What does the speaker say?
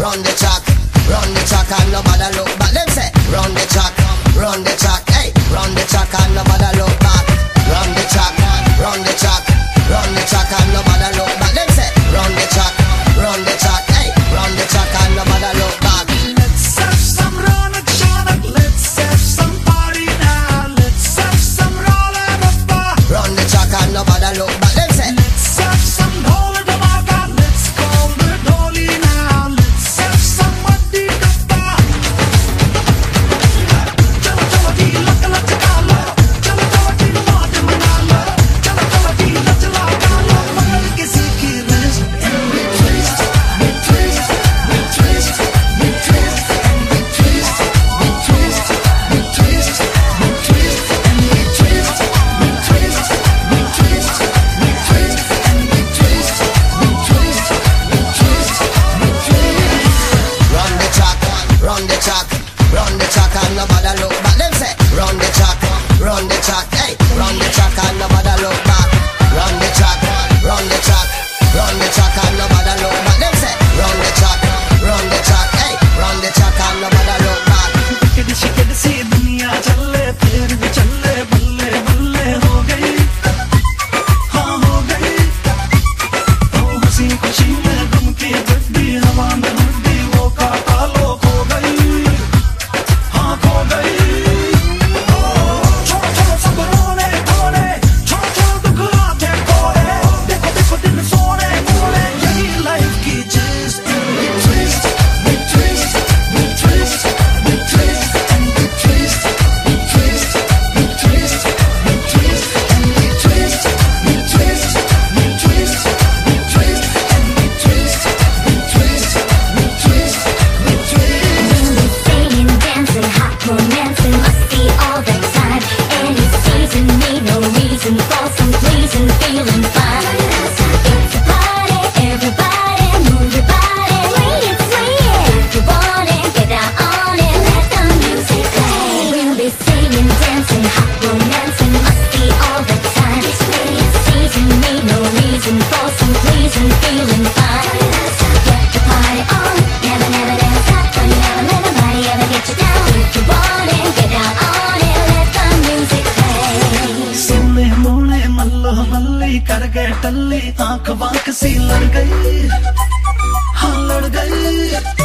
run the track and nobody look back. Them say, run the track, hey, run the track and nobody look back. Run the track, and nobody look back. Them say, run the track, hey, run the track and nobody look back. Let's have some run the track, let's have some party now, let's have some roller bar. Run the track and nobody look back. Them say, let's have some roller bar, let's call the dolly now, let's have some muddy bar. Run the track and nobody look back. Them say, hey, run the track and nobody look back. Run the track and nobody look back. Them say, hey, run the track and nobody look back. कर गए टल्ले आंख बांख से लड़ गई, हाँ लड़ गई।